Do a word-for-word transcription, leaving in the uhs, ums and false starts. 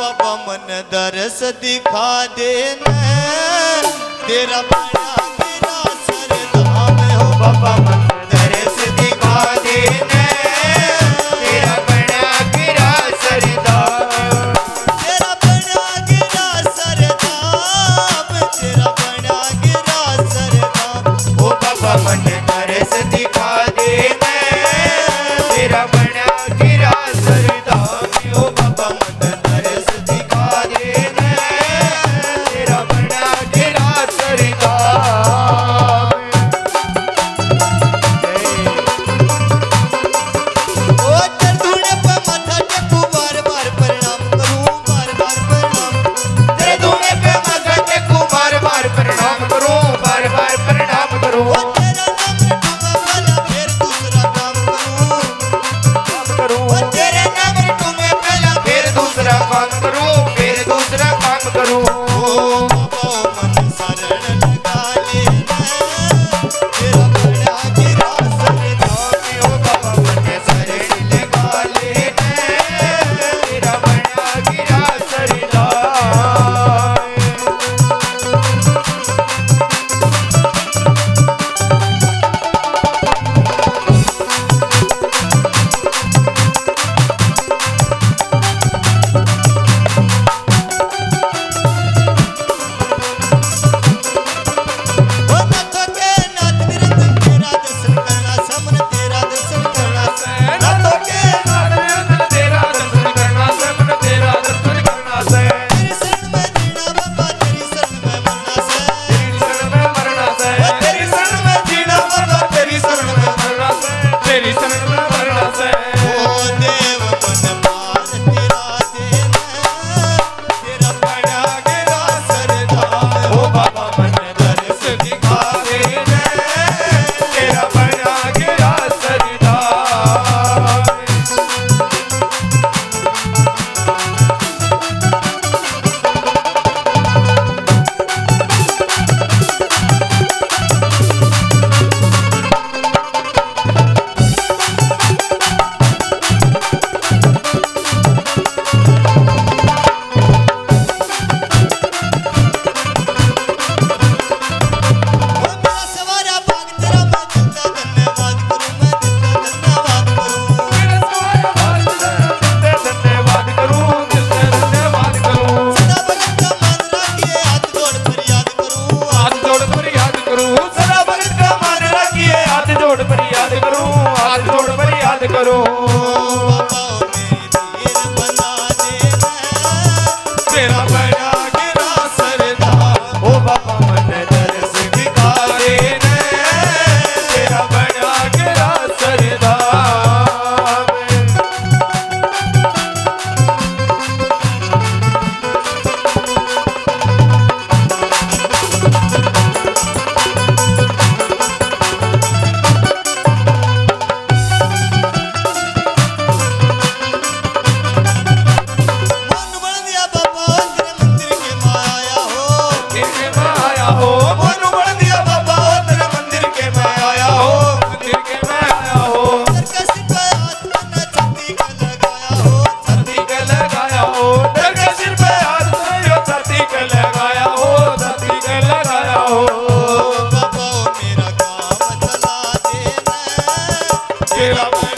बाबा मन दरस दिखा दे न तेरा बड़ा मेरा सरदाम हो बाबा मन दरस दिखा दे न तेरा बड़ा मेरा सरदाम तेरा बड़ा मेरा सरदाम तेरा बड़ा मेरा सरदाम हो बाबा मन दरस दिखा दे न तेरा बड़ा मेरा सरदाम हो बाबा मन दरस दिखा दे न तेरा बड़ा मेरा सरदाम ओ चरधुने पे माथा टेकू बार बार प्रणाम करूं बार बार प्रणाम चरधुने पे माथा टेकू बार बार प्रणाम करूं बार बार प्रणाम करूं ओ तेरा नाम रटूंगा भला फिर दूसरा काम करूं काम करूं ओ तेरा नाम रटूंगा भला फिर दूसरा काम करूं फिर दूसरा काम करूं ओ बाबा मन शरण लगा ले मैं तेरा बड़ा तेरा सरदाम हो बाबा मन शरण लगा ले मैं तेरा बड़ा मेरा सरदाम ओ नाथों के नाथ तीर्थ तेरा दर्शन करना समन तेरा दर्शन करना से नाथों के नाथ तीर्थ तेरा दर्शन करना समन तेरा दर्शन करना से तेरी शरण में जीना बाबा तेरी शरण में मरना से तेरी शरण में मरना से ओ तेरी शरण में जीना बाबा तेरी शरण में मरना से तेरी शरण में मरना से ओ देव मन पार तेरा दे मैं तेरा बड़ा मेरा सरदाम हो बाबा मन दरस दिखा दे न तेरा बड़ा मेरा सरदाम ओ मेरा सवारा भाग तेरा मैं दिल का धन्यवाद करूं मैं दिल का धन्यवाद करूं तेरा सवारा भाग तेरा धन्यवाद करूं तेरा धन्यवाद करूं सदा भगत का मान रखिए हाथ जोड़ फरियाद करूं हाथ जोड़ फरियाद करूं सदा भगत का मान रखिए हाथ जोड़ फरियाद करूं हाथ जोड़ फरियाद करूं ओ बाबा मेरी धीर बना दे मैं तेरा बड़ा मेरा सरदाम हो बाबा मन दरस दिखा दे न तेरा बड़ा मेरा सरदाम मन बन दिया बाबा तेरे मंदिर के माया हो तेरे मैं आया हो मन बन दिया बाबा तेरे मंदिर के मैं आया हो मंदिर के मैं आया हो सर्कस पे हाथ मैंने छाती का लगाया हो छाती के लगाया हो डर के सिर पे हाथ यो छाती के लगाया हो छाती के लगाया हो ओ बाबा मेरा काम चला दे मैं तेरा तेरा